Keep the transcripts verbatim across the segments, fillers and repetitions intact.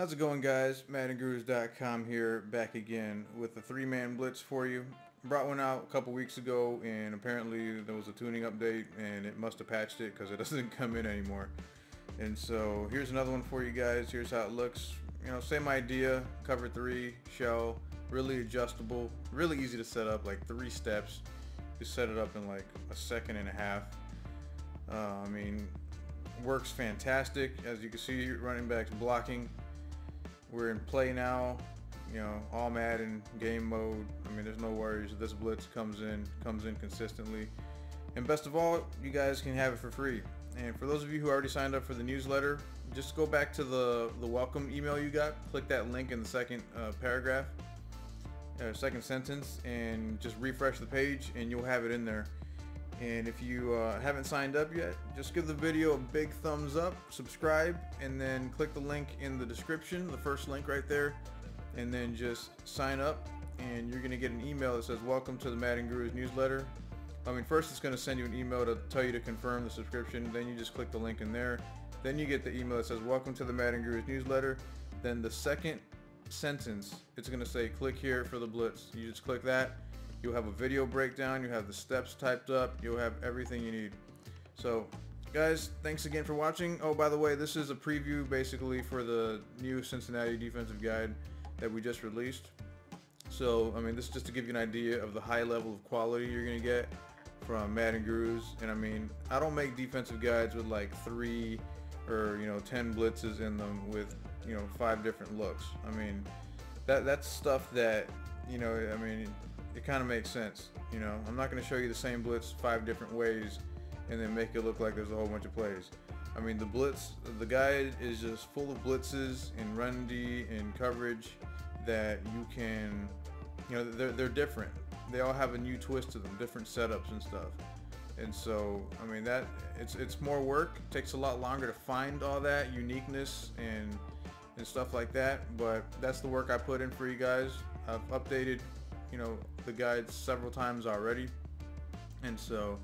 How's it going, guys? Madden Gurus dot com here, back again with a three-man blitz for you. Brought one out a couple weeks ago, and apparently there was a tuning update and it must have patched it because it doesn't come in anymore. And so here's another one for you guys. Here's how it looks. You know, same idea, cover three shell, really adjustable, really easy to set up, like three steps. You set it up in like a second and a half. Uh, I mean, works fantastic. As you can see, running backs blocking. We're in play now, you know, all Madden game mode. I mean, there's no worries. This blitz comes in, comes in consistently. And best of all, you guys can have it for free. And for those of you who already signed up for the newsletter, just go back to the, the welcome email you got. Click that link in the second uh, paragraph, or second sentence, and just refresh the page and you'll have it in there. And if you uh, haven't signed up yet, just give the video a big thumbs up, subscribe, and then click the link in the description, the first link right there, and then just sign up, and you're going to get an email that says, welcome to the Madden Gurus newsletter. I mean, first it's going to send you an email to tell you to confirm the subscription, then you just click the link in there, then you get the email that says, welcome to the Madden Gurus newsletter. Then the second sentence, it's going to say, click here for the blitz. You just click that. You'll have a video breakdown, you have the steps typed up, you'll have everything you need. So guys, thanks again for watching. Oh, by the way, this is a preview basically for the new Cincinnati defensive guide that we just released. So, I mean, this is just to give you an idea of the high level of quality you're going to get from Madden Gurus. And I mean, I don't make defensive guides with like three or, you know, ten blitzes in them with, you know, five different looks. I mean, that that's stuff that, you know, I mean, it kind of makes sense. You know, I'm not going to show you the same blitz five different ways and then make it look like there's a whole bunch of plays. I mean, the blitz, the guide is just full of blitzes and run D and coverage that you can, you know, they're, they're different. They all have a new twist to them, different setups and stuff. And so, I mean, that it's, it's more work. It takes a lot longer to find all that uniqueness and, and stuff like that. But that's the work I put in for you guys. I've updated, you know, the guides several times already, and so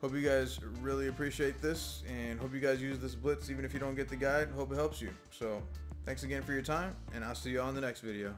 hope you guys really appreciate this, and hope you guys use this blitz even if you don't get the guide. Hope it helps you. So thanks again for your time, and I'll see you all in the next video.